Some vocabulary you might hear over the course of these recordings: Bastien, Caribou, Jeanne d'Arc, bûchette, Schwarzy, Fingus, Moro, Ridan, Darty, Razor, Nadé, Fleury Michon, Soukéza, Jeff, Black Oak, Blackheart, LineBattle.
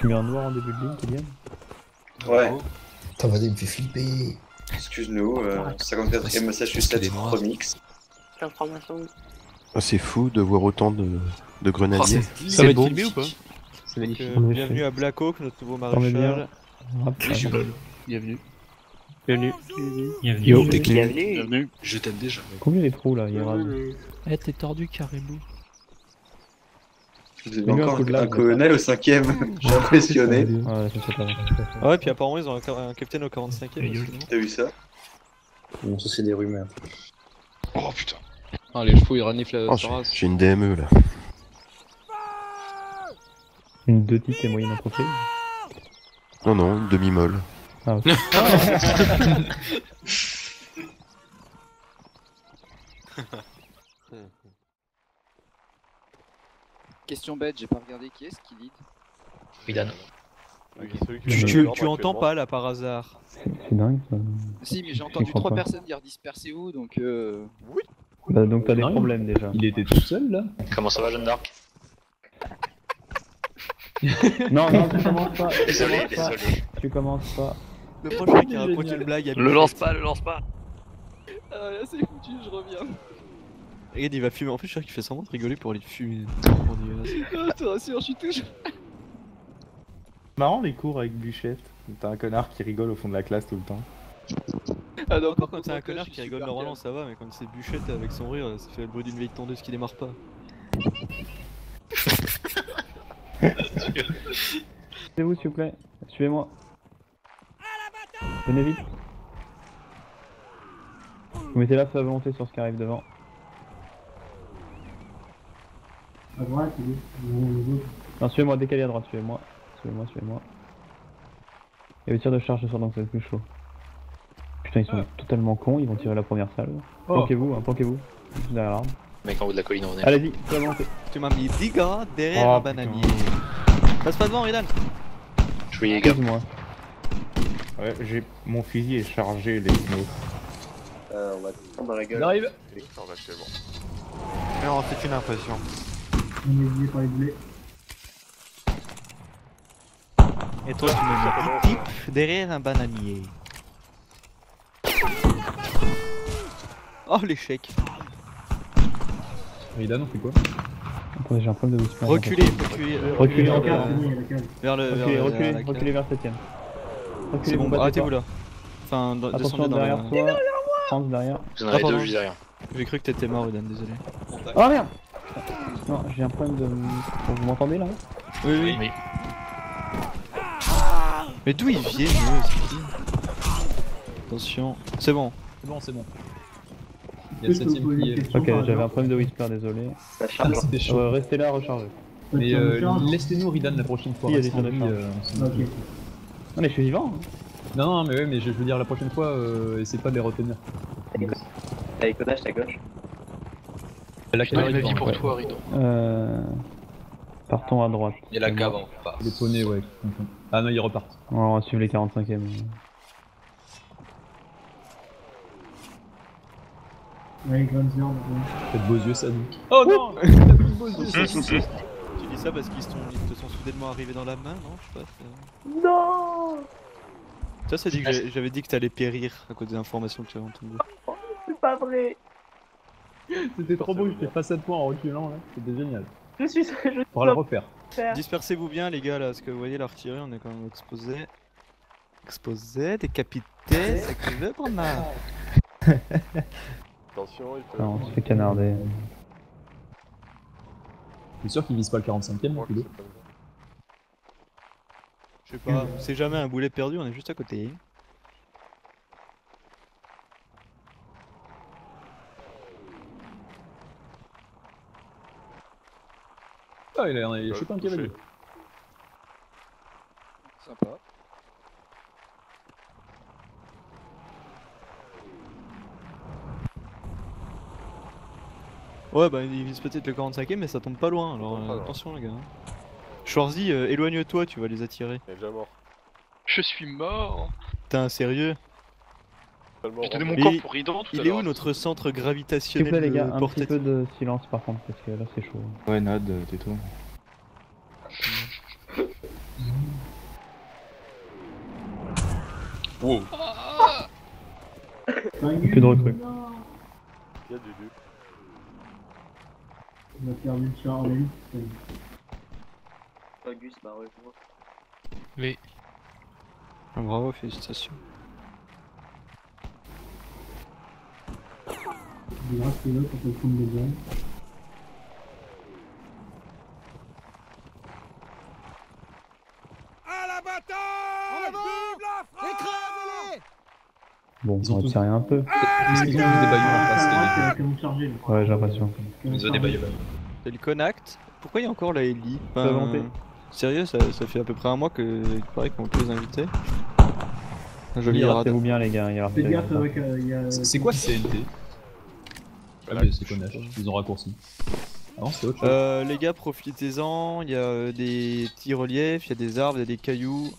Tu mets un noir en début de ligne, Kylian ? Ouais. Putain, vas-y, il me fait flipper. Excuse-nous, 54ème Massachusetts Remix. C'est fou de voir autant de grenadiers. Ça va être filmé ou pas ? C'est magnifique. Bienvenue à Black Oak, notre nouveau maréchal. Bienvenue. Bienvenue. Bienvenue. Je t'aime déjà. Combien les trous là, Iran ? Eh, t'es tordu, Caribou. J'ai encore un colonel au 5ème, j'ai impressionné. Ouais, puis apparemment ils ont un capitaine au 45ème. T'as vu ça? Bon, ça c'est des rumeurs. Oh putain. Ah, les chevaux ils raniflent la terrasse. J'ai une DME là. Une petite et moyenne approchée? Non, non, une demi-molle. Ah, ok. Question bête, j'ai pas regardé qui est-ce qui lead. Ridan. Tu entends pas là par hasard? C'est dingue ça. Si, mais j'ai entendu 3 personnes dire dispersez-vous donc Oui. Bah, donc t'as des problèmes déjà. Il était tout seul là? Comment ça va, Jeanne d'Arc? Non, non, tu commences pas. Désolé, désolé. Tu commences pas. Le prochain qui raconte une blague. Le lance pas, le lance pas. Ah, là c'est foutu, je reviens. Regarde, il va fumer. En plus, je crois qu'il fait semblant de rigoler pour aller fumer. Non, je te rassure, je suis toujours. Marrant les cours avec bûchette. T'as un connard qui rigole au fond de la classe tout le temps. Ah non, par contre, t'as un connard qui rigole normalement, ça va, mais quand c'est bûchette avec son rire, ça fait le bruit d'une vieille tondeuse qui démarre pas. Suivez-vous, s'il vous plaît. Suivez-moi. Venez vite. Vous mettez la feu à volonté sur ce qui arrive devant. À droite, non, suivez-moi, décalé à droite, suivez-moi, suivez-moi, suivez-moi. Il y a le tir de charge sur donc ça va être plus chaud. Putain, ils sont totalement cons, ils vont tirer la première salle. Planquez-vous, hein, planquez-vous. Derrière l'arbre. Mec en haut de la colline, on est. Allez-y, tu vas monter. Tu m'as mis 10 gars derrière un bananier. Passe pas devant, Ridan. Je suis les gars. Ouais, j'ai. Mon fusil est chargé, les genoux. On va te prendre dans la gueule. J'arrive. C'est bon. Mais on fait une impression. Et toi, tu me dis type derrière un bananier. Oh, l'échec. Ridan, on fait quoi? Attendez, j'ai un problème de vous. Reculez, reculez, reculez, reculez vers 7ème. C'est bon, arrêtez-vous là. Enfin, descendez derrière toi. France derrière. Vous en avez deux juste derrière. J'ai cru que t'étais mort, Ridan, désolé. Oh merde! Non, j'ai un problème de... Vous m'entendez là? Oui, oui, oui. Mais d'où ils viennent? Attention. C'est bon. C'est bon, c'est bon. Il y a le 7ème qui est... Ok, j'avais un problème de whisper, désolé. C'était chaud. Restez là, rechargez. Mais laissez-nous Ridan la prochaine fois. Il y a non mais je suis vivant. Non, non, mais ouais, mais je veux dire la prochaine fois, essayez pas de les retenir. T'as les codages à gauche. La vie pour toi, Ridan. Partons à droite. Il y a la cave en face. Les poneys, ouais. Ah non, ils repartent. On va suivre les 45ème. Ouais, t'as de beaux yeux, ça nous. Oh non, t'as plus de beaux yeux, ça. Tu dis ça parce qu'ils te sont soudainement arrivés dans la main, non? Je sais pas. Non. Ça, c'est dit que j'avais dit que t'allais périr à cause des informations que tu avais entendues. C'est pas vrai. C'était trop beau, j'étais face à toi en reculant là, c'était génial. Je suis. Pour la refaire. Dispersez-vous bien les gars là, parce que vous voyez l'artillerie, on est quand même exposé. Exposé, décapité, ça que tu veux qu'on a. Attention, il peut. Non, on se fait canarder. Je suis sûr qu'ils visent pas le 45ème, mon culot. Je sais pas, c'est jamais un boulet perdu, on est juste à côté. Ah, il a chopé un cavalier. Sympa. Ouais, bah il vise peut-être le 45ème, mais ça tombe pas loin, alors attention les gars. Schwarzy, éloigne-toi, tu vas les attirer. Il est déjà mort. Je suis mort. Putain, sérieux? J'ai donné mon corps pour Ridan tout à l'heure. Il est où notre centre gravitationnel? S'il vous plaît les gars, un petit peu de silence par contre, parce que là c'est chaud. Ouais, Nad, tais-toi. Wow. Plus de recrues. Il y a du duc. On va faire du Charlie. Auguste, bah rejoins. Oui. Ah, bravo, félicitations. Il y a reste là quand on prend des gens. Bon, ils ont serré un peu. Est-ce qu'ils ont mis des baillons en face les... Ouais, j'ai l'impression. Ils ont des baillons. C'est le Connact. Pourquoi il y a encore la Ellie sérieux, ça fait à peu près un mois que paraît qu'on peut les inviter. Joli rad. Vous bien les gars, c'est quoi CNT? Voilà, c'est Connact. Ils ont raccourci. Non, c'est autre chose. Les gars, profitez-en. Il y a des petits reliefs, il y a des arbres, il y a des cailloux.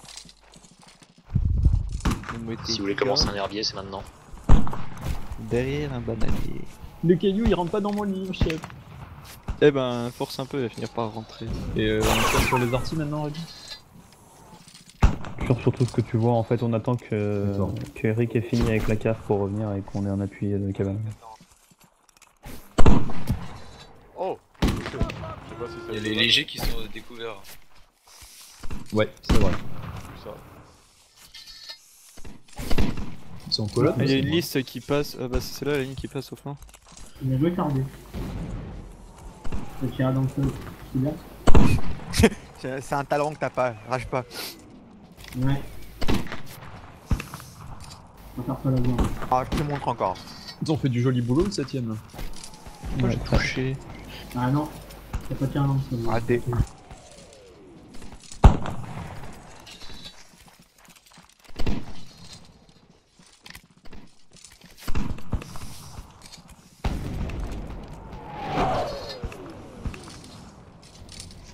Si vous voulez commencer un herbier, c'est maintenant. Derrière un bananier. Le caillou il rentre pas dans mon livre, chef. Eh ben, force un peu, il va finir par rentrer. Et on est sur les orties maintenant, Rudy. Surtout ce que tu vois, en fait, on attend que Eric ait fini avec la cave pour revenir et qu'on ait un appui de cabane. Oh, il y a les légers qui sont découverts. Ouais, c'est vrai. Là, il y a une liste qui passe, ah bah c'est celle-là la ligne qui passe au flanc. Il a joué tardé. Tu iras dans le feu. C'est un talent que t'as pas, rage pas. Ouais. On va faire pas la voix. Ah je te montre encore. Ils ont fait du joli boulot le 7ème là. Moi j'ai touché. Ah non, t'as pas tiré un lance. Raté.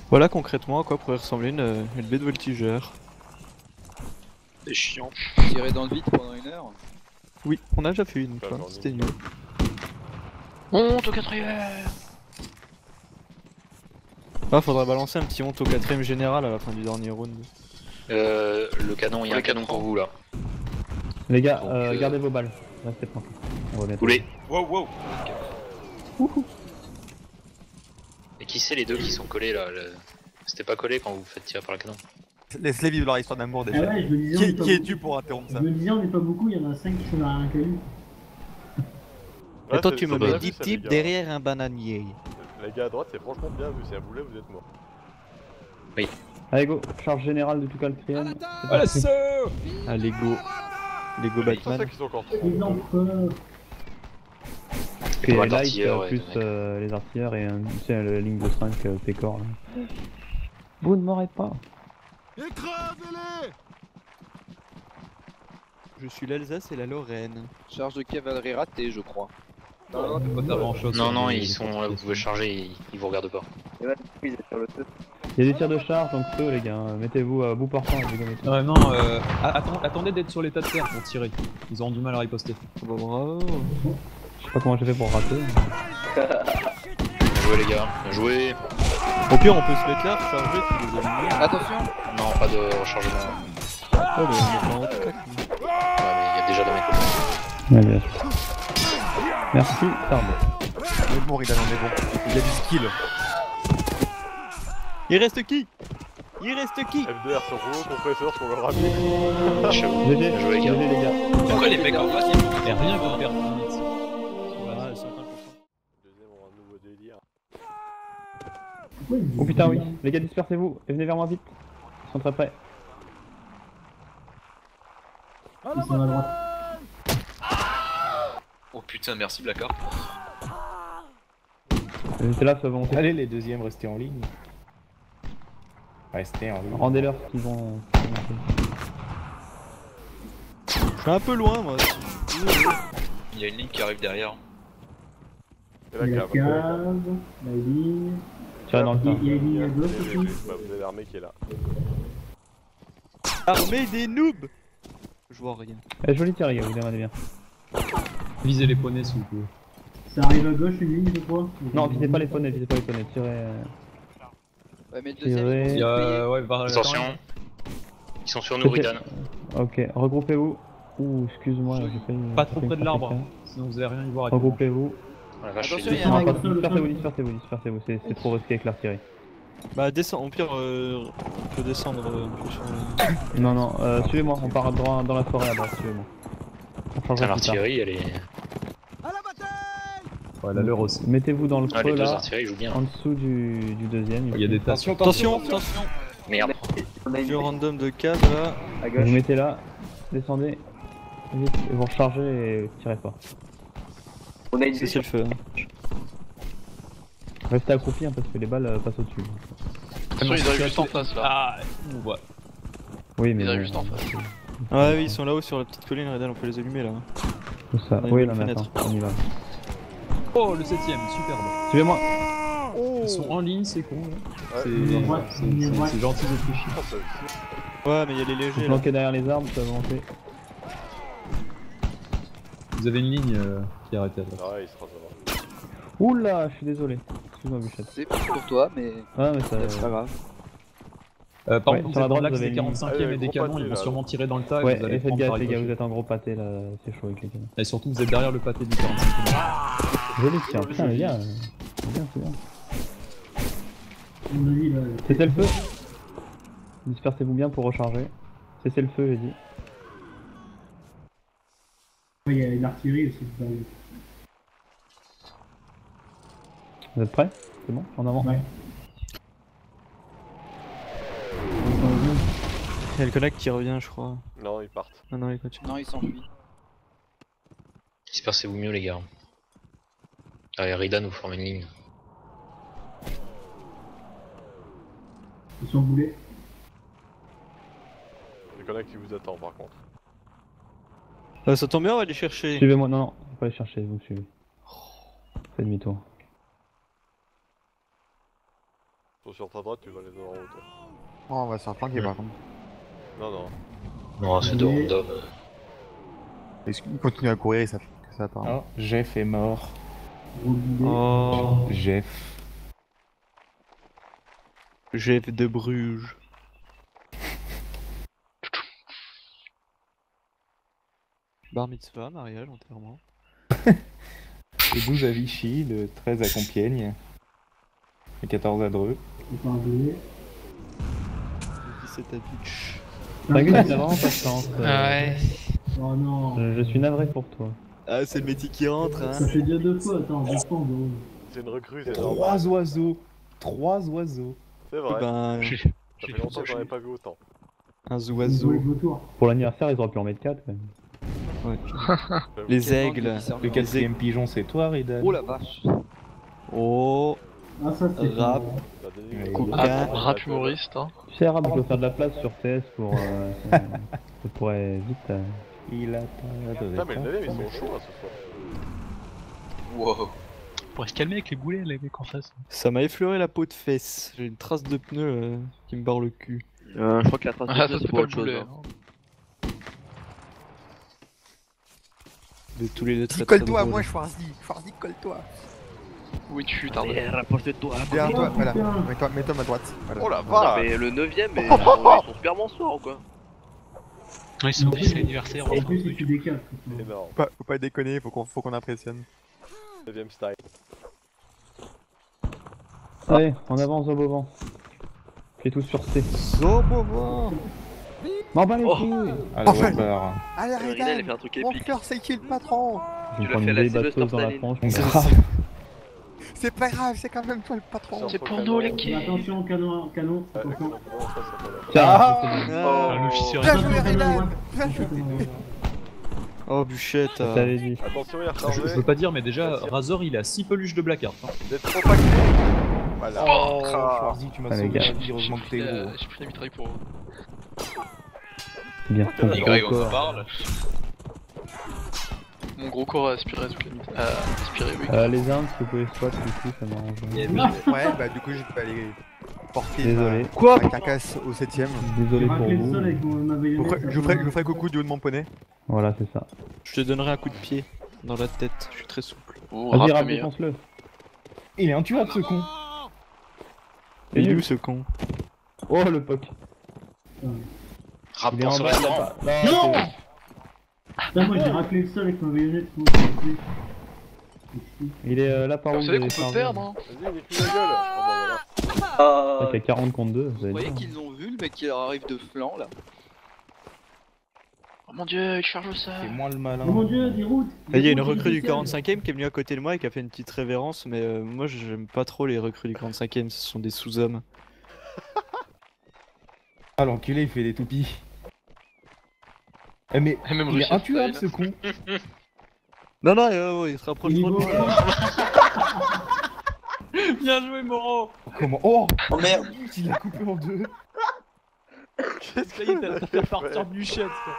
Voilà concrètement à quoi pourrait ressembler une baie de voltigeur. C'est chiant. Tirer dans le vide pendant une heure. Oui, on a déjà fait une fois, c'était nul. On monte au quatrième. Ah, faudra balancer un petit honte au quatrième général à la fin du dernier round. Le canon, il y a un canon pour vous là. Les gars, donc, gardez vos balles. Restez tranquille. On va mettre. Oulé. Wow, wow. Wouhou. Qui c'est les deux qui sont collés là le... C'était pas collé quand vous vous faites tirer par le canon. Laisse-les vivre leur histoire d'amour déjà. Ah ouais, qui est dû pour interrompre ça? Je me disais on est pas beaucoup, il y en a 5 qui sont derrière un caillou. Attends, tu me mets 10 types derrière un bananier. Les gars à droite c'est franchement bien vu, si à boulet vous êtes morts. Oui. Allez go, charge générale de tout cas le crime. Allez go. Les go Batman. Et light, artilleur, plus les artilleurs et tu sais, la ligne de 5 pécor là. Vous ne m'aurez pas. Écrasez-les. Je suis l'Alsace et la Lorraine. Charge de cavalerie ratée je crois. Non, non, pas grand chose. Non, non, ils sont là, vous pouvez charger, ils vous regardent pas. Il y a des tirs de charge donc feu les gars, mettez-vous à bout portant. Vraiment, attendez d'être sur l'état de terre pour tirer. Ils auront du mal à riposter. Bah, bravo. Je sais pas comment j'ai fait pour rater. Bien joué les gars, bien joué. Au pire on peut se mettre là, recharger si vous avez... Attention. Non, pas de rechargement. Oh mais il y a un truc. Ouais mais il y a déjà de mes côtés. Allez. Merci, pardon. On est bon Ridan, on est bon. Il y a du skill. Il reste qui? Il reste qui? F2R sur vous, compresseur sur le rapide. Bien joué les gars. Pourquoi les mecs en face ils vont faire rien pour faire vite? Oh putain oui, les gars dispersez-vous et venez vers moi vite, ils sont très près. Ils sont à droite. Oh putain merci Blackheart. C'est là ça va monter. Allez les deuxièmes restez en ligne. Restez en ligne. Rendez-leur ce qu'ils vont... Je suis un peu loin moi. Il y a une ligne qui arrive derrière. La cave, la ligne... Tiens dans le temps. Vous avez l'armée qui est là. Armée des noobs. Je vois rien. Eh, joli terrier, vous regardez bien. Visez les poneys si vous pouvez. Ça arrive à gauche une ligne je crois. Non, visez pas les poneys, visez pas les poneys, tirez. Ouais mais le deuxième. Attention. Ils sont sur nous Ridan. Ok, regroupez-vous. Ouh, excuse-moi, j'ai fait une... Pas trop près de l'arbre, sinon vous n'allez rien y voir. Regroupez-vous. Attention, il y a un mec. Dispersez-vous, c'est trop risqué avec l'artillerie. Bah descends, au pire, on peut descendre un peu sur le... Non, non, suivez-moi, on part droit dans la forêt là-bas, suivez-moi. Putain, l'artillerie, elle est... À la bataille! Ouais, la leur aussi. Mettez-vous dans le creux là, en dessous du deuxième. Il y a des tensions. Attention, attention! Merde. Jeu random de cave là. À gauche. Vous mettez là, descendez, vite, et vous rechargez et tirez pas. On a une le feu. Restez accroupi hein, parce que les balles passent au-dessus. Attention, ils arrivent juste en face là. Ah, on voit. Oui, mais. Ils arrivent juste en face. Ah, oui, ils sont là-haut sur la petite colline, Ridan, on peut les allumer là. Où ça? Oui, là, mais attends, on y va. Oh, le 7ème, superbe. Suivez-moi. Ils sont en ligne, c'est con. Ouais. C'est gentil de tricher. Ouais, mais il y a les légers. Vous planquez derrière les arbres, ça va monter. Vous avez une ligne qui est arrêtée à ça. Ouais, il sera ça. Oula, je suis désolé. Excuse-moi, bûchette. C'est pour toi, mais. Ah, mais ça. C'est pas grave. Par contre, sur la droite, vous avez les 45e et des canons, ils vont sûrement tirer dans le tas. Ouais, et faites gaffe, les gars, vous êtes un gros pâté là, c'est chaud avec les canons. Et surtout, vous êtes derrière le pâté du 45e. Joli tir, putain, les gars. C'est bien, c'est bien. C'était le feu. Dispersez-vous bien pour recharger. Cessez le feu, j'ai dit. Il y a l'artillerie aussi. Vous êtes prêts? C'est bon? En avant? Ouais. Il y a le connect qui revient, je crois. Non, ils partent. Ah non, ils continuent. Non, ils s'enfuient. Dispersez-vous mieux, les gars. Allez, Ridan, vous formez une ligne. Ils sont boulés. Le connect qui vous attend par contre. Ça tombe bien, on va aller chercher. Suivez-moi, non, non, on va pas les chercher, vous me suivez. Fais demi-tour. Ils sont sur ta droite, tu vas les avoir en haut toi. Oh, on va se faire flanquer par contre. Non, non. Non, c'est de random. Ils continuent à courir et ça fait que ça part. Oh, Jeff est mort. Oh, Jeff. Jeff de Bruges. Bar mitzvah, mariage, enterrement. Le 12 à Vichy, le 13 à Compiègne, le 14 à Dreux. Le 17 à Bitch. Fingus, t'as vraiment patience. Ouais. Oh non. Je suis navré pour toi. Ah, c'est le métier qui rentre, hein. Ça fait déjà deux fois, attends, je pense. C'est une recrue, c'est énorme. Trois oiseaux. Trois oiseaux. C'est vrai, ben, ça fait longtemps que j'en ai pas vu autant. Un oiseau. Pour l'anniversaire, ils auraient pu en mettre 4 quand même. Ouais. Les aigles. Le 4ème pigeon, c'est toi, Ridan. Oh la vache. Oh. Ah, ça, rap. Rap humoriste. Hein. Tu sais, Rap, je peux faire de la place sur TS pour. Ça pourrait vite. Il a pas. Putain, mais le Nadé, ils sont chauds là ce soir. Wow. On pourrait se calmer avec les boulets, les mecs en face. Ça m'a effleuré la peau de fesse. J'ai une trace de pneu qui me barre le cul. Je crois que la trace de pneu c'est pour autre chose. Hein. De tous les deux traits. Colle-toi à moi, Schwarzy. Schwarzy, colle-toi. Oui, tu suis tardé. Rapproche-toi. Derrière toi, voilà. Mets-toi à ma droite. Voilà. Oh la vache. Mais le 9ème, ils sont super bonsoirs ou quoi. Ils sont fichent l'anniversaire. En plus, tu décales. Faut pas déconner, faut qu'on impressionne. 9ème style. Allez, on avance au beau vent. Fais tout sur C. Au beau vent. M'en bats les couilles. Allez, Razor. Allez, Ridan, mon cœur c'est qui le patron? Tu l'as fait la Sylvester dans la France. C'est pas grave, c'est quand même toi le patron. C'est pour nous les kids. Attention, canon. Tiens, bien joué Ridan. Bien joué. Oh bûchette. Attention, il a rechargé. Je peux pas dire, mais déjà, Razor il a 6 peluches de Blackheart. Vous êtes trop pacté. Voilà. Oh, Schwarzy, tu m'as sauvé. Heureusement que t'es gros. J'ai pris la mitraille pour eux. Bien. Y, on se parle. Mon gros corps a aspiré toute la mitraille. Aspiré, oui. Les armes, si vous pouvez squat, du coup, ça m'arrange. Ouais, bah du coup, j'ai pas les. Désolé. Quoi? La carcasse au 7ème. Désolé pour vous. Je vous ferai coucou du haut de mon poney. Voilà, c'est ça. Je te donnerai un coup de pied dans la tête, je suis très souple. Vas-y, défonce-le. Il est intuable ce con. Il est où ce con? Oh le poc. Rapport sur la jambe. Non! Là, moi j'ai raclé le sol avec ma baïonnette. Il est là par où. Vous savez qu'on peut perdre, hein. Vas-y, on est plus la gueule. Ah, t'as 40 contre 2. Vous voyez qu'ils ont vu le mec qui arrive de flanc là. Oh mon dieu, il charge ça. C'est moins le malin. Oh mon dieu, des routes. Il y a une recrue du 45ème qui est venue à côté de moi et qui a fait une petite révérence, mais moi j'aime pas trop les recrues du 45ème, ce sont des sous-hommes. Ah l'enculé, il fait des toupies. Eh mais il est intuable ce con. Non non, il se rapproche trop de moi. Bien joué Moro. Comment? Oh merde. Il l'a coupé en deux. Qu'est-ce qu'il a fait partir bûchette quoi.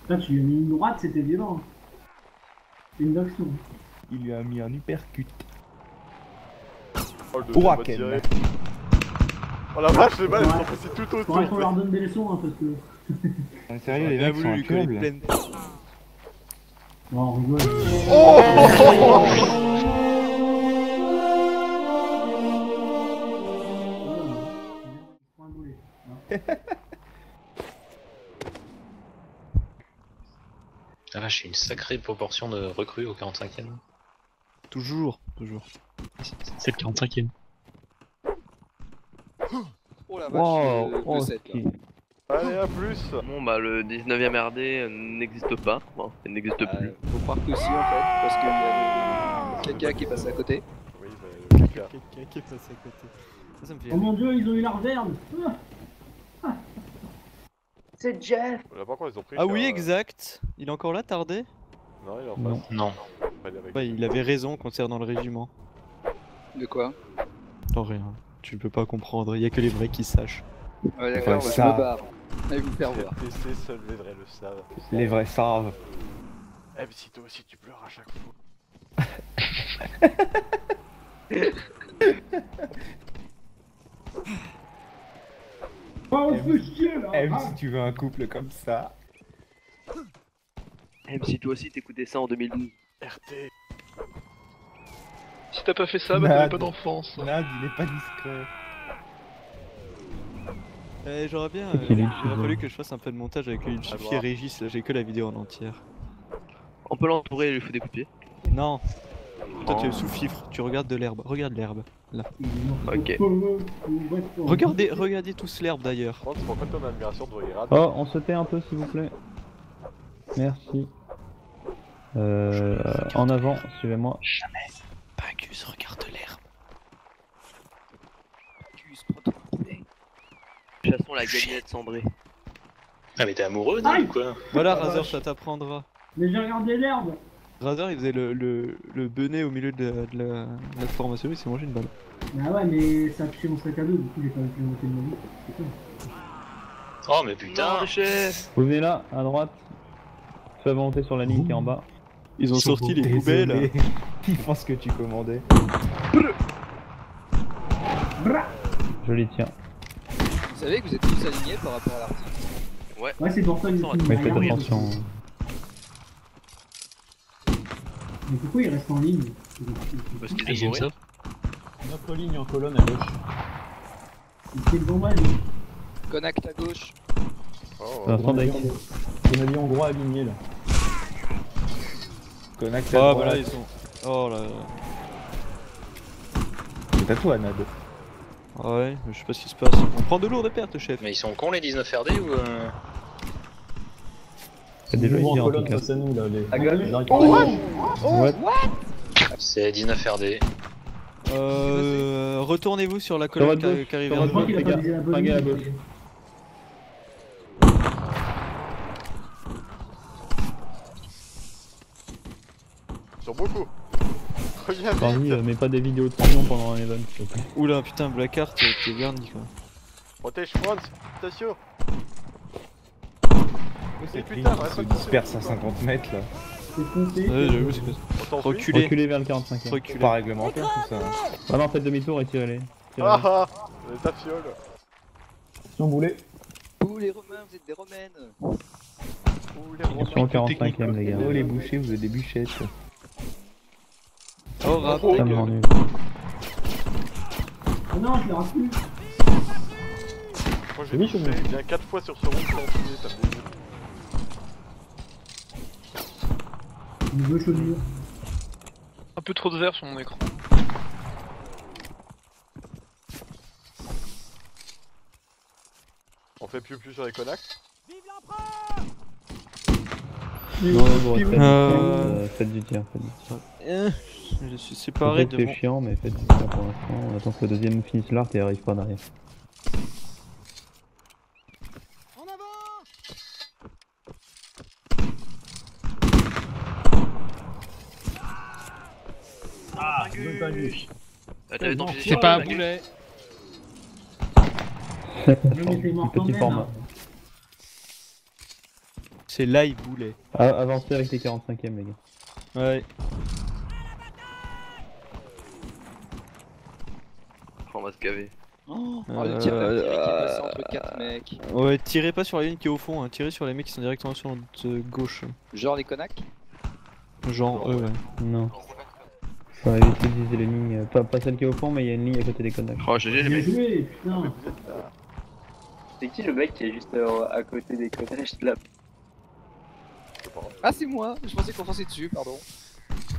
Putain, tu lui as mis une droite, c'était violent. C'est une action. Il lui a mis un uppercut. Oh Raken. Oh la vache, les balles, elles sont passées tout autour. Faudrait qu'on leur donne des leçons, hein, parce que... Non, sérieux, les mecs sont incubables. Non, on rigole. Oh Ah là, j'ai une sacrée proportion de recrues au 45ème. Toujours. C'est le 45ème. Oh la vache, le 7 là. Allez, à plus. Bon bah le 19ème RD n'existe pas, enfin, il n'existe plus. Faut croire que si en fait, parce qu'il y a quelqu'un qui est passé à côté. Oui, bah, quelqu'un qui est passé à côté. Ça me fait... Oh mon dieu, ils ont eu la reverne. C'est Jeff. Là, par contre, ils ont pris oui, exact. Il est encore là, tardé? Non, il est en face. Non. Ouais, il avait raison concernant le régiment. De quoi? Non, rien. Tu peux pas comprendre, il y a que les vrais qui sachent. Ouais, d'accord, je me barre. Allez vous faire voir. Seuls les vrais le savent. Les vrais savent. Eh, mais si toi aussi tu pleures à chaque fois. Même si tu veux un couple comme ça. Même si toi aussi t'écoutais ça en 2012. RT. Si t'as pas fait ça, bah t'avais pas d'enfance. Nad, il est pas discret. J'aurais bien. J'aurais fallu que je fasse un peu de montage avec le Chiffy et Régis, là j'ai que la vidéo en entière. On peut l'entourer et lui faut des coups de pied. Non. Toi tu es sous fifre, tu regardes de l'herbe, regarde l'herbe, là. Ok. Regardez tous l'herbe d'ailleurs. Oh, on se tait un peu s'il vous plaît. Merci. En avant, suivez-moi. Jamais. Fingus, regarde l'herbe. Fingus, prends ton poulet. Chassons la galette cendrée. Ah mais t'es amoureux ou quoi? Voilà Razor, ça t'apprendra. Mais j'ai regardé l'herbe. Razor il faisait le benet au milieu de la formation, il s'est mangé une balle. Ah ouais mais ça a touché mon sac à dos, du coup j'ai pas pu monter de ma vie, c'est con. Oh mais putain non, chef. Vous venez là, à droite, tu vas monter sur la ligne qui est en bas. Ils ont sorti les poubelles. Ils pensent que tu commandais. Je les tiens. Vous savez que vous êtes tous alignés par rapport à l'article. Ouais c'est pour ça qu'ils sont. Mais faites attention. Mais pourquoi ils restent en ligne? Parce qu'ils aiment ça. Notre ligne en colonne à gauche. C'est le bon mal. Connect à gauche. C'est un avion hongrois aligné là. Connect à gauche. Ah voilà ils sont. Oh là là. C'est à toi Nad. Ouais, je sais pas ce qui se passe. On prend de lourdes pertes chef. Mais ils sont cons les 19 RD ou C'est déjà en colonne face à nous là les... What? C'est 19 RD. Retournez-vous sur la colonne Caribou. Fringez à gauche. Sur beaucoup. Regarde. Mets pas des vidéos de pognon pendant un event s'il te plaît. Oula putain Blackheart t'es garni quoi. Protège France, attention. C'est putain, se disperse à 50 mètres là. C'est compté. Reculez vers le 45ème. C'est pas réglementaire tout ça. Ah non, faites demi-tour et tirez-les. Ah ah, ta fiole. Si on voulait. Ouh les romains, vous êtes des romaines. Ouh les romains. Attention au 45ème les gars. Oh les bouchers, vous êtes des bûchettes. Oh rappel. Oh non, je l'ai raté. Moi j'ai touché bien 4 fois sur ce rond sans filer, t'as des yeux. Un peu trop de vert sur mon écran. On fait plus sur les connacs. Vive l'empereur! Non, bon, faites du tir, faites du tir. Je suis séparé de. C'est chiant, mais faites du tir pour l'instant. On attend que le deuxième finisse l'art et arrive pas en arrière. En avant! Ah, c'est pas un boulet! Petit format. C'est live boulet. Ah, avancez avec les 45e les gars. Ouais. On va se gaver. Oh, entre 4 mecs. Ouais, tirez pas sur la ligne qui est au fond, hein. Tirez sur les mecs qui sont directement sur notre gauche. Genre les connacs. Genre eux, ouais. Non. Faut éviter d'utiliser les lignes, pas celle qui est au fond, mais il y a une ligne à côté des connacs. Oh, j'ai les mecs. Joué, putain. C'est qui le mec qui est juste à côté des connacs là? Ah c'est moi, je pensais qu'on fonçait dessus, pardon.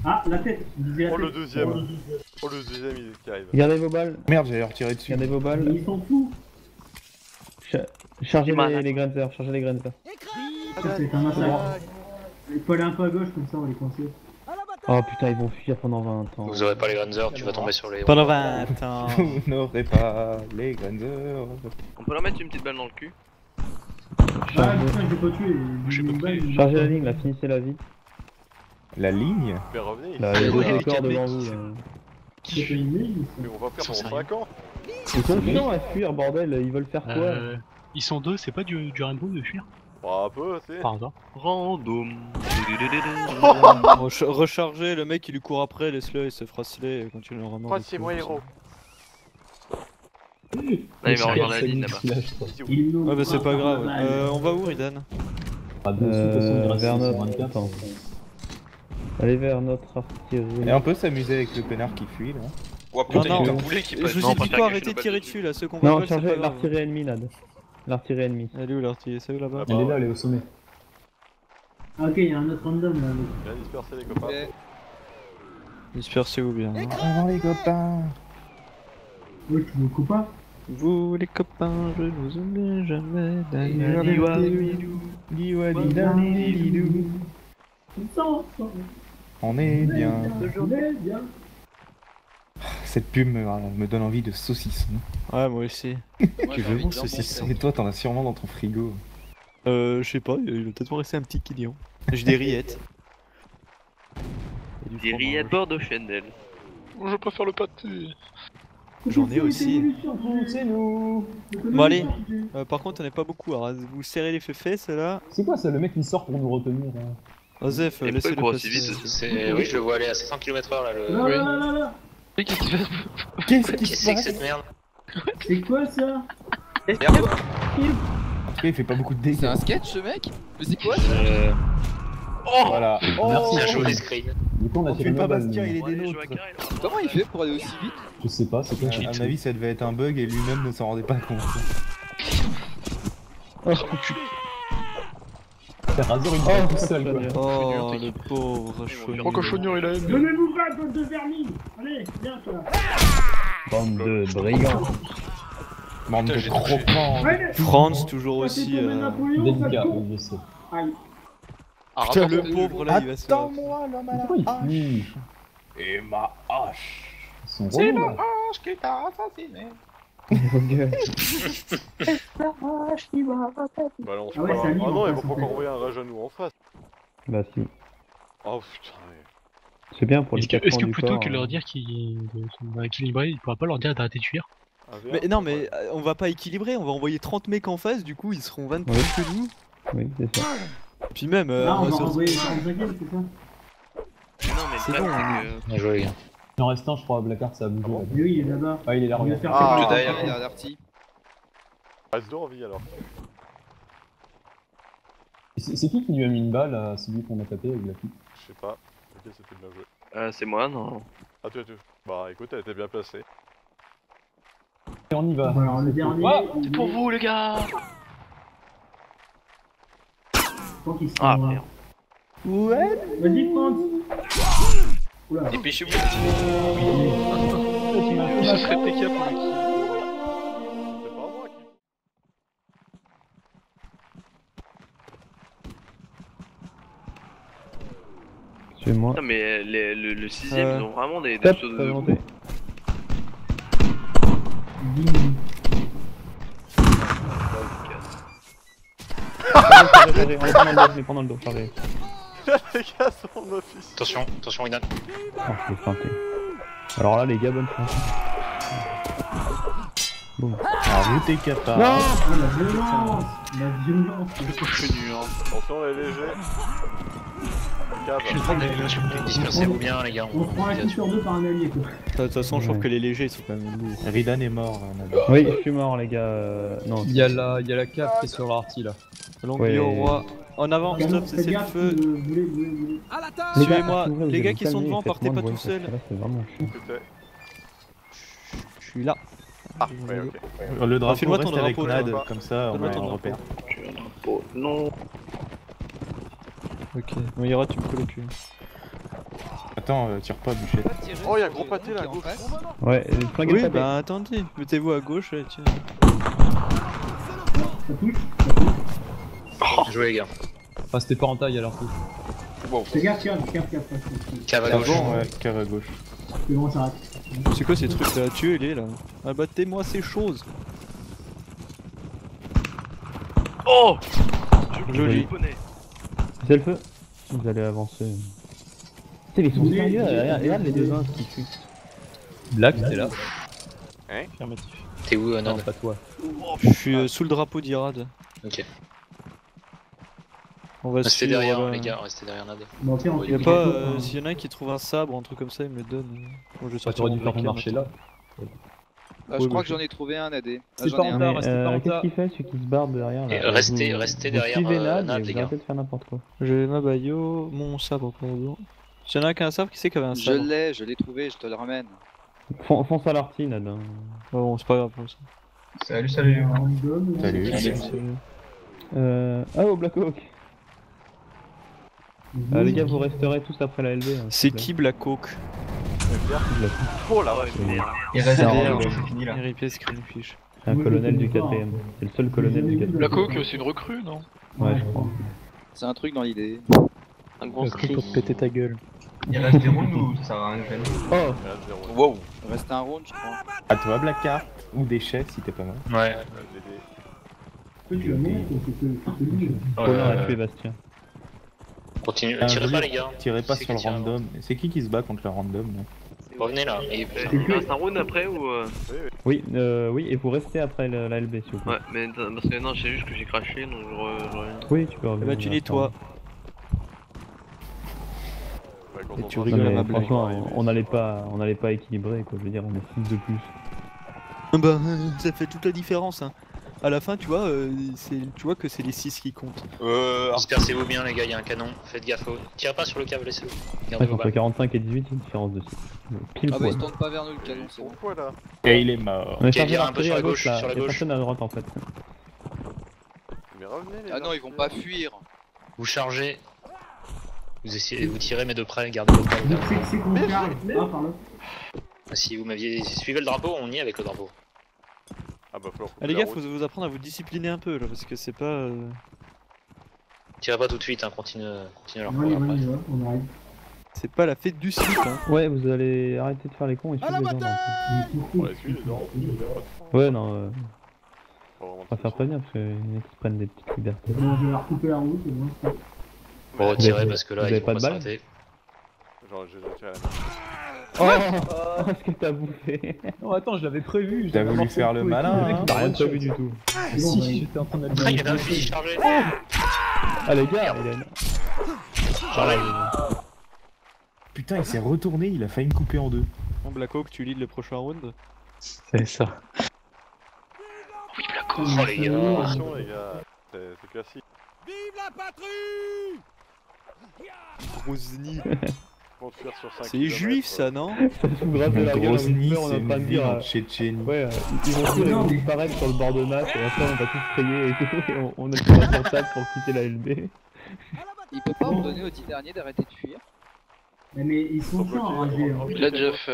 Ah la tête, la tête. Oh le deuxième il arrive. Regardez vos balles. Merde j'allais retirer dessus. Regardez vos balles. Ils sont fous. Chargez les Grenzers, chargez les Grenzers. C'est un massacre. Épaulez un peu à gauche comme ça on va les coincer. Oh putain ils vont fuir pendant 20 ans. Vous aurez pas les Grenzers, tu vas tomber sur les... Pendant 20 ans. Vous n'aurez pas les Grenzers. On peut leur mettre une petite balle dans le cul. Ah putain je peux tuer, chargez la ligne là, finissez la vie. La ligne là, il y a encore devant vous. Qui fait une ligne? Mais on va faire pendant 5 ans. Ils sont chiants à fuir bordel, ils veulent faire quoi? Ils sont deux, c'est pas du random de fuir? Bah un peu c'est... Pardon. Random. Rechargez, le mec il lui court après, laisse-le, il se fraceler et continue le random. C'est moi héros. Là il va rejoindre la ligne là-bas. Ouais bah c'est pas grave. On va où Ridan? Vers notre... Allez vers notre artillerie. Et on peut s'amuser avec le connard qui fuit là. Oh putain il y a un boulet qui passe. Je vous ai dit quoi, arrêtez de tirer dessus là, ceux qu'on va. Non chargez l'artillerie ennemie Nad. L'artillerie ennemie. Elle est où l'artillerie? C'est où là-bas? Elle est là, elle est au sommet. Ah ok, il y a un autre random là. Allez dispersez les copains. Dispersez-vous bien. Avant les copains. Oui, tu me coupes pas? Vous les copains, je vous oublie jamais. On est bien. Cette pub me donne envie de saucisson. Ouais, moi aussi. Tu veux mon saucisson? Et toi, t'en as sûrement dans ton frigo. Je sais pas, il va peut-être rester un petit quignon. J'ai des rillettes. Des rillettes Bordeaux Chandel. Je préfère le pâté. J'en ai aussi. Bon allez, par contre on n'est pas beaucoup, alors vous serrez les fesses là. C'est quoi ça le mec qui sort pour nous retenir là? Oh Zef, laissez-le passer. Oui je le vois aller à 100 km/h là le... Là. Qu'est-ce qui c'est que cette merde? C'est quoi ça? Merde. Après il fait pas beaucoup de dégâts. C'est un sketch ce mec? Mais c'est quoi ça? Oh voilà. Merci à jouer les screens. Du coup, on fait pas Bastien, il est des nôtres. Comment il fait pour aller aussi vite? Je sais pas, c'est quoi? À mon avis, ça devait être un bug et lui-même ne s'en rendait pas compte. Oh putain. T'as Razor, il est tout seul quoi. Oh le pauvre cochonnier. Oh cochonnier, il a aimé. Donnez-vous pas, bande de vermine. Allez, viens toi. Bande de brigands. Bande de croquants. France, toujours aussi. Délicat, je sais. Ah, putain, le pauvre là, il va se faire. Attends-moi, l'homme à la hache. Et ma hache. C'est ma hache qui t'a assassiné. Oh gueule. C'est ma hache qui m'a assassiné. Bah non, ils vont pas envoyer un rage à nous en face. Bah si. Oh putain. C'est bien pour les 4 ans. Est-ce que plutôt que leur dire qu'ils sont équilibrés, il pourra pas leur dire d'arrêter de fuir? Mais non, mais on va pas équilibrer, on va envoyer 30 mecs en face, du coup ils seront 23 que nous. Oui, c'est ça. Puis même, non, on va envoyer les gens c'est ça? Non, mais c'est bon, on joue les gars. Il en reste un, je crois, Blackheart, ça a bougé. Oui, il est là-bas. Ah, il est là, regarde. Ah, derrière, il est averti. Reste deux en vie alors. C'est qui lui a mis une balle à celui qu'on a tapé avec la fille? Je sais pas. Ok, c'était bien joué. C'est moi, non? Ah, tu. Bah écoute, elle était bien placée. Et on y va. Voilà, le dernier. Oh, c'est pour vous, les gars. Ah merde. Ouais. Vas-y, prends. Dépêchez-vous. Ce serait TK pour lui. C'est pas moi qui. C'est moi. Non, mais le 6ème, ils ont vraiment des choses de monter. On prend dans le dos, chargé. Les gars sont en office. Attention, attention, Ridan. Oh, je l'ai feinté. Alors là, les gars, bonne chance. Bon. Alors, vous t'es capable. Non, la violence. La violence. C'est pas connu, hein. Attention, les légers. Je prends des légers, dispersez-vous bien, les gars. On prend un coup sur deux par un allié, quoi. De toute façon, je trouve que les légers, ils sont quand même lourds. Ridan est mort, Nadé. Oui, je suis mort, les gars. Non. Il y a la cave qui est sur l'artie, là. L'anglais au roi. En avant, stop, c'est le feu. Suivez-moi, les gars qui sont devant, partez pas tout seul. Je suis là. Ah, ouais, ok. Le drapeau, fais-moi ton drapeau là, comme ça on va en repère. Non. Ok, bon, Yara, tu me colles au cul. Attends, tire pas, bûchette. Oh, y'a un gros pâté là à gauche. Ouais, plein de gars. Oui, bah attendez, mettez-vous à gauche, tiens. Ça touche. Jouer les gars. Enfin c'était pas en taille alors tout. Wow. Les gars tiens, cave à gauche. Avant, ouais, cave à gauche. C'est bon, ça rate. C'est quoi ces trucs là? Tuez les là. Abattez-moi ces choses. Oh joli. C'est le feu. Vous allez avancer. T'es les sont sérieux, regarde les deux uns qui tuent. Black, t'es là. Ouais. T'es où Anon? Pas toi. Je suis sous le drapeau d'Irad. Ok. On va rester derrière les gars, restez derrière Nadé. Y'a pas, s'il y en a un qui trouve un sabre, un truc comme ça, il me le donne. Moi je sortirai du faire marcher là. Je crois que j'en ai trouvé un Nadé. C'est pas en retard, restez pas en retard. Qu'est-ce qu'il fait celui qui se barre derrière là? Restez derrière Nadé les gars. Arrêtez de faire n'importe quoi. J'ai ma baillot, mon sabre pardon. S'il y en a qu'un sabre, qui c'est qui avait un sabre? Je l'ai trouvé, je te le ramène. Fonce à l'artine Nadé. Bon c'est pas grave pour ça. Salut, salut. Salut. Ah au Black Oak. Les gars, vous resterez tous après la LB. Hein, c'est qui Black Oak? Oh là ouais, il reste derrière, c'est fini là. C'est un colonel du 4ème. C'est le seul colonel du 4ème. Black Oak, c'est une recrue, non? Ouais, je crois. C'est un truc dans l'idée. Un gros truc pour te péter ta gueule. Il reste des rounds ou ça va rien que faire? Oh wow! Il reste un round, je crois. À toi, Blackheart, ou des chefs si t'es pas mal. Ouais. Oh là, on a tué Bastien. Continue, tirez pas les gars. Tirez pas sur le random. C'est qui se bat contre le random là? Revenez là. C'est un round après ou oui, oui, et vous restez après la LB si vous voulez. Ouais, mais parce que non, c'est juste que j'ai craché donc je. Oui, tu peux revenir. Bah tu nettoies. Et tu rigoles à ma blague. Franchement, on allait pas équilibrer quoi, je veux dire, on est 6 de plus. Bah, ça fait toute la différence hein. A la fin, tu vois que c'est les 6 qui comptent. Dispersez-vous bien, les gars, il y a un canon. Faites gaffe. Tirez pas sur le câble, laissez-le. Gardez vos balles. Entre 45 et 18, une différence de 6. Pile poil. Ah, bah il se tourne pas vers nous le canon, c'est bon. Et il est mort. On est un peu sur la gauche. Sur la gauche. Personne à droite en fait. Mais revenez, les gars. Ah non, ils vont pas fuir. Vous chargez. Vous essayez, vous tirez, mais de près, gardez vos balles. C'est qu'on garde. Ah, pardon. Si vous m'aviez. Suivez le drapeau, on y est avec le drapeau. Ah bah, les gars, faut vous apprendre à vous discipliner un peu là, parce que c'est pas. Tirez pas tout de suite, hein, continuez leur course après. Ouais. C'est pas la fête du slip, hein. Ouais, vous allez arrêter de faire les cons et suivre les gens. Ouais, suivez les gens. Ouais, non. On va faire prévenir parce qu'il y en a qui prennent des petites libertés. Je vais leur couper la route. Bon, retirez parce que là, ils vont pas se rater. Genre, j'ai tiré à la main. Oh, qu'est-ce que t'as bouffé? Non, attends, je l'avais prévu. T'as voulu faire le malin, t'as rien prévu du tout. Si, j'étais en train de la. Il y a un fusil chargé. Ah, les gars, Hélène. Putain, il s'est retourné, il a failli me couper en deux. Bon, Black Hawk, tu leads le prochain round? C'est ça. Oui, Black Hawk, oh les gars. Attention, les gars, c'est classique. Vive la patrie! Rosny. conduire sur 5 km. C'est juif ça, non? Ça se fout grave de la gueule, on est en train de dire... Ouais, ils vont tous les disparaître sur le bord de map, et après on va tous payer et tout, et on a tout un portable pour quitter la LB. Il peut pas ordonner au 10 dernier d'arrêter de fuir? Mais ils sont chiants, là Jeff,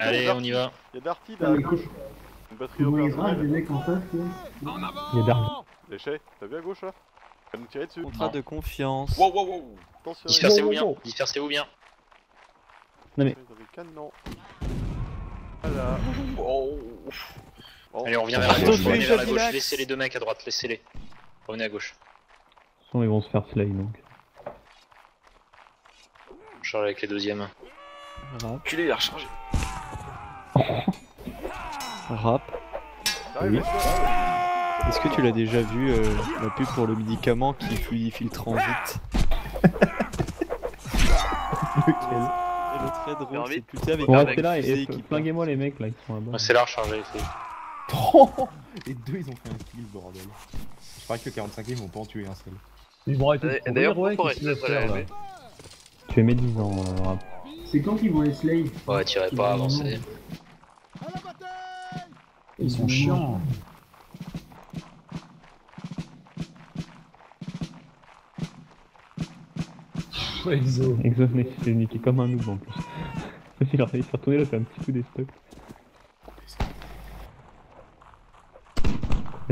allez on y va. Y'a Darty là, une batterie opérationnelle. Des mecs en face, y'a Darty. Léché, t'as vu à gauche là? Elle va nous tirer dessus. Contrat de confiance. Wow wow wow. Dispersez-vous bien, dispersez-vous bien. Non mais... Voilà. Oh. Allez on revient vers la gauche, on revient vers la gauche. Laissez les deux mecs à droite, laissez-les. Revenez à gauche. Sinon ils vont se faire slay donc. Je charge avec les deuxièmes. Rap. Culé il a rechargé. Rap. Oui. Est-ce que tu l'as déjà vu, la pub pour le médicament qui fluidifie le transit? Lequel? Et le très drôle, c'est plus ça avec un là et qui flinguez-moi les mecs là, ils sont là-bas. C'est là rechargé, c'est... Les deux ils ont fait un kill, bordel. Je parie que 45 ils vont pas en tuer un seul. Ils vont arrêter de d'ailleurs, ouais, qu'est-ce qu'ils vont faire là? Tu es médisant, Rap. C'est quand qu'ils vont les slay? Ouais, tirez pas, avancez. Ils sont chiants. Exo. Exo, mais c'est niqué comme un noob en plus. Il a retourné là, fait un petit coup des stocks.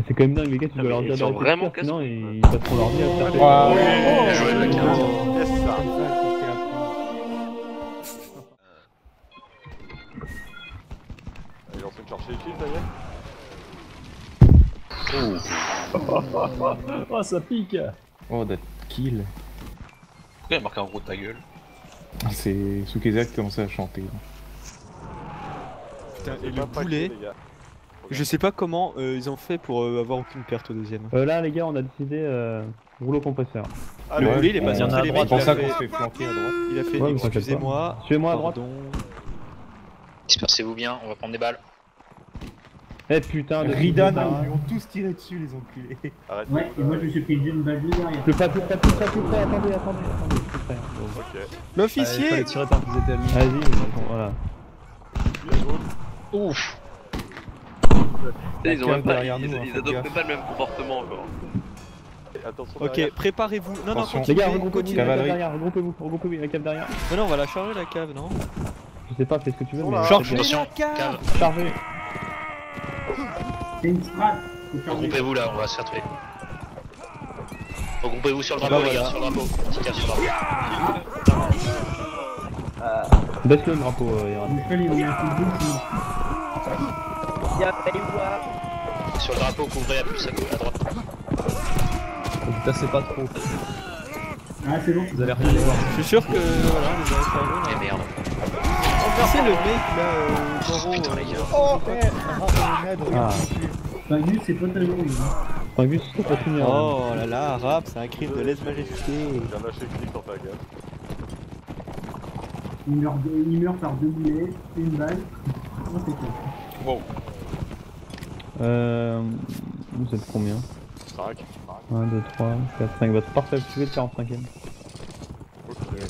C'est quand même dingue, les gars, tu dois leur dire d'arrêter vraiment faire, sinon ils passent pour leur dire à faire. Waouh, bien joué Black Oak. Il en fait une charge chez les kills, ça y est. Oh, ça pique. Oh, that kill. Pourquoi il a marqué en gros ta gueule? C'est Soukéza qui commençait à chanter. Putain, et le poulet, je sais pas comment ils ont fait pour avoir aucune perte au deuxième. Là les gars on a décidé rouleau compresseur. Ah, le poulet il est pas sorti les mecs, il a fait ouais, excusez-moi, suivez-moi à droite. Dispersez-vous bien, on va prendre des balles. Eh putain, le Ridan, ils ont tous tiré dessus les enculés. Arrête. Ouais, et moi je me suis pris une balle de derrière. Le papou, attendez. Ok. L'officier. Allez, tirer tant que vous êtes amis. Vas-y, voilà. Ouf. Ils ont même pas, ils adoptent pas le même comportement encore. Ok, préparez-vous. Non, non, les gars, regroupez-vous, regroupez-vous, la cave derrière. Mais non, on va la charger la cave, non? Je sais pas, fais ce que tu veux, mais... Chargez la cave. Chargez. Regroupez-vous là, on va se faire tuer. Regroupez-vous sur le drapeau, les gars, sur le drapeau. On se tire sur le drapeau. Baisse le drapeau, Iran. Sur le drapeau, couvrez à plus à droite. Vous tassez pas trop. Ah, c'est bon, vous allez rien les voir. Je suis sûr que. Voilà, les arrêts sont merde. C'est le mec là, Moro. Oh, Fingus, c'est pas ta journée. Fingus, c'est pas fini. Oh là là, Rap, c'est un cri de lèse-majesté. J'ai un lâché clip sur ta gueule. Il meurt par deux boulets, une balle. Oh, c'est quoi? Wow. Vous êtes combien? 5. 1, 2, 3, 4, 5. Votre parfait, tu es le 45ème. Le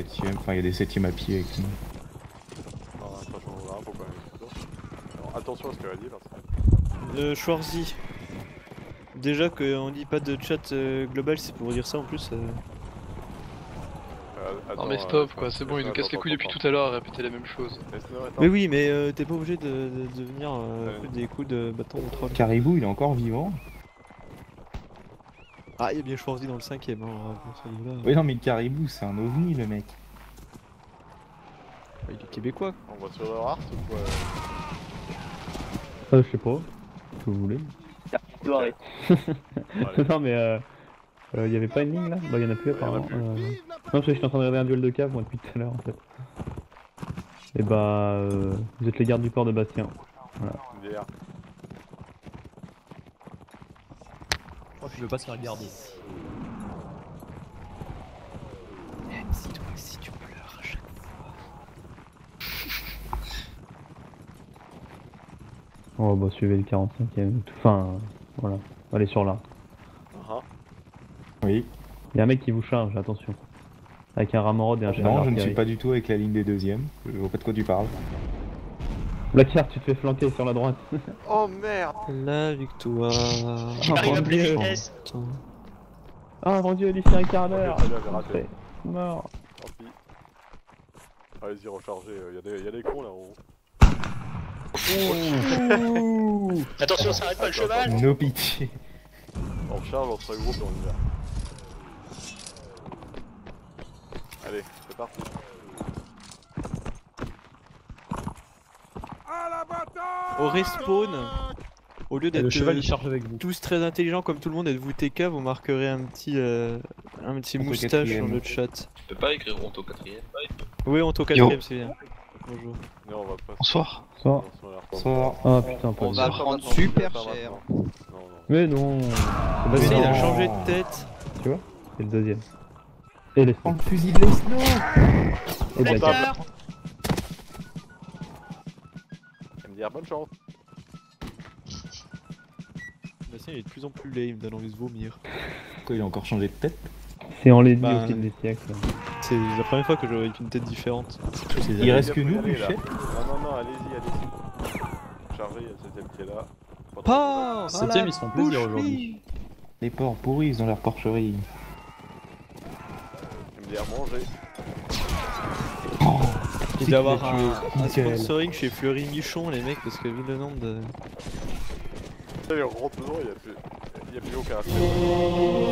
7ème, enfin, il y a des 7ème à pied avec nous. Attention à ce qu'elle a dit là. Schwarzy. Déjà qu'on dit pas de chat global, c'est pour dire ça en plus. Attends, non mais stop quoi, c'est bon, il nous casse les couilles depuis tout à l'heure à répéter la même chose. Mais oui, mais t'es pas obligé de venir des coups de bâton au troll. Caribou il est encore vivant. Ah, il y a bien Schwarzy dans le 5ème. Oui, non mais le Caribou c'est un ovni le mec. Il est québécois. On va sur le Hart ou quoi? Je sais pas, ce que vous voulez. Okay. Non mais y avait pas une ligne là? Bah y'en a plus apparemment. Non parce que j'étais en train de regarder un duel de cave moi depuis tout à l'heure en fait. Et bah vous êtes les gardes du port de Bastien. Voilà. Je crois que je veux pas se faire garder. Même si toi aussi tu pleures à chaque fois. Oh bah suivez le 45ème, enfin voilà, allez sur là. Oui. Y'a un mec qui vous charge, attention. Avec un ramorod et un cheval. Non, je ne suis pas du tout avec la ligne des deuxièmes. Je vois pas de quoi tu parles. Blackheart, tu te fais flanquer sur la droite. Oh merde. La victoire. J'arrive à plus de vitesse. Ah mon dieu, il fait un quart d'heure. Mort. Tant pis. Allez-y, rechargez. Y'a des cons là en haut. Oh. Attention, ça arrête pas le cheval. No pitié. On recharge, on se regroupe et on y va. Allez, c'est parti. Au respawn, au lieu d'être tous très intelligents comme tout le monde et de vous TK, vous marquerez un petit moustache sur le chat. Tu peux pas écrire honte au quatrième? Oui, honte au quatrième, c'est bien. Bonjour. Non, on va pas... Bonsoir. Bonsoir. Bonsoir. Ah putain, on va prendre super cher. Non, non. Mais non. Bastien il a changé de tête. Tu vois? C'est le deuxième. Et les... Prends le fusil de l'esno. Et Blackheart. MDR, bonne chance. Bastien il est de plus en plus laid, il me donne envie de vomir. Pourquoi il a encore changé de tête? C'est en l'ennemi au fil des siècles. C'est la première fois que je vois avec une tête différente. Il reste que nous, bûchette. Non, non, non, allez-y, allez-y. Chargez, c'était le cas là. Porc! 7ème, ils sont plaisir aujourd'hui. Les porcs pourris, ils ont leur porcherie. MDR, mangez. Il doit avoir un sponsoring chez Fleury Michon, les mecs, parce que vu le nombre de. Putain, il y a un gros besoin, il n'y a plus aucun.